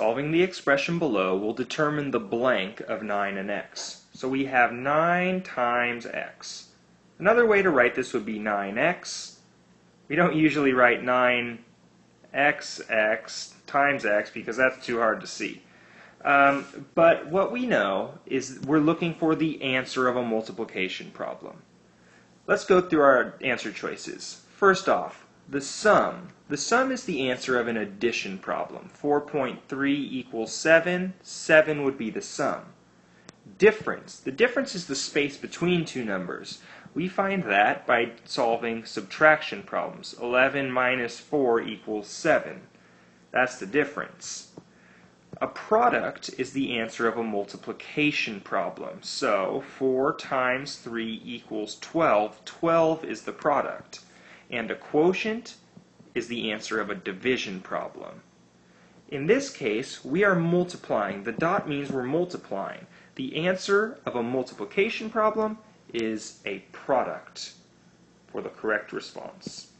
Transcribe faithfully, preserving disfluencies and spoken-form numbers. Solving the expression below will determine the blank of nine and x. So we have nine times x. Another way to write this would be nine x. We don't usually write nine x x times x because that's too hard to see. Um, but what we know is we're looking for the answer of a multiplication problem. Let's go through our answer choices. First off, the sum. The sum is the answer of an addition problem. four point three equals seven. seven would be the sum. Difference. The difference is the space between two numbers. We find that by solving subtraction problems. eleven minus four equals seven. That's the difference. A product is the answer of a multiplication problem. So four times three equals twelve. twelve is the product. And a quotient is the answer of a division problem. In this case, we are multiplying. The dot means we're multiplying. The answer of a multiplication problem is a product for the correct response.